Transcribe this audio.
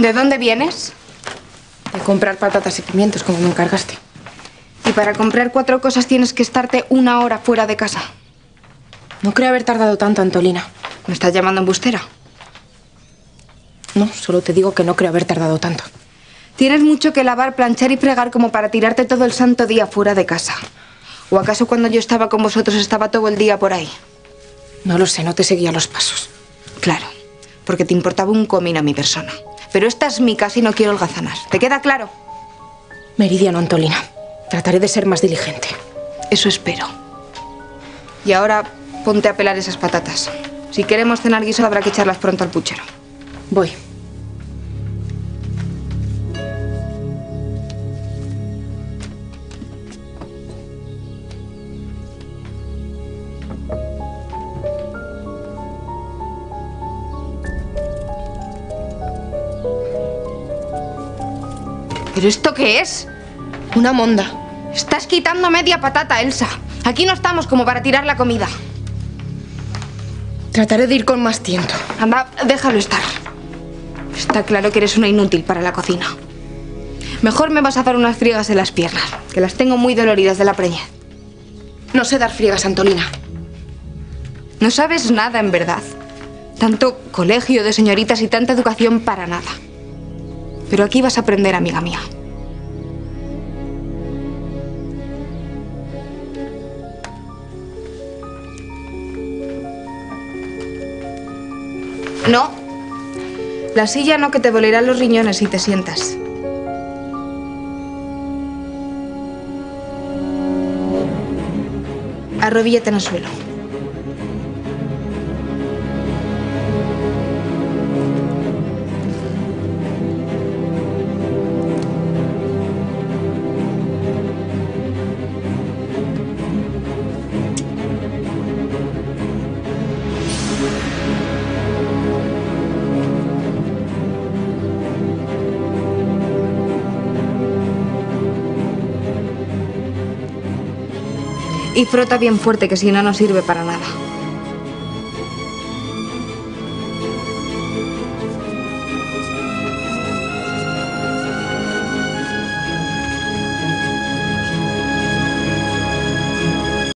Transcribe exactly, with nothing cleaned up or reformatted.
¿De dónde vienes? De comprar patatas y pimientos, como me encargaste. Y para comprar cuatro cosas tienes que estarte una hora fuera de casa. No creo haber tardado tanto, Antolina. ¿Me estás llamando embustera? No, solo te digo que no creo haber tardado tanto. Tienes mucho que lavar, planchar y fregar como para tirarte todo el santo día fuera de casa. ¿O acaso cuando yo estaba con vosotros estaba todo el día por ahí? No lo sé, no te seguía los pasos. Claro, porque te importaba un comino a mi persona. Pero esta es mi casa y no quiero holgazanas. ¿Te queda claro? Meridiano, Antolina. Trataré de ser más diligente. Eso espero. Y ahora ponte a pelar esas patatas. Si queremos cenar guiso habrá que echarlas pronto al puchero. Voy. ¿Pero esto qué es? Una monda. Estás quitando media patata, Elsa. Aquí no estamos como para tirar la comida. Trataré de ir con más tiento. Anda, déjalo estar. Está claro que eres una inútil para la cocina. Mejor me vas a dar unas friegas en las piernas, que las tengo muy doloridas de la preñez. No sé dar friegas, Antolina. No sabes nada, en verdad. Tanto colegio de señoritas y tanta educación para nada. Pero aquí vas a aprender, amiga mía. No. La silla no, que te dolerán los riñones si te sientas. Arrodíllate en el suelo. Y frota bien fuerte, que si no, no sirve para nada.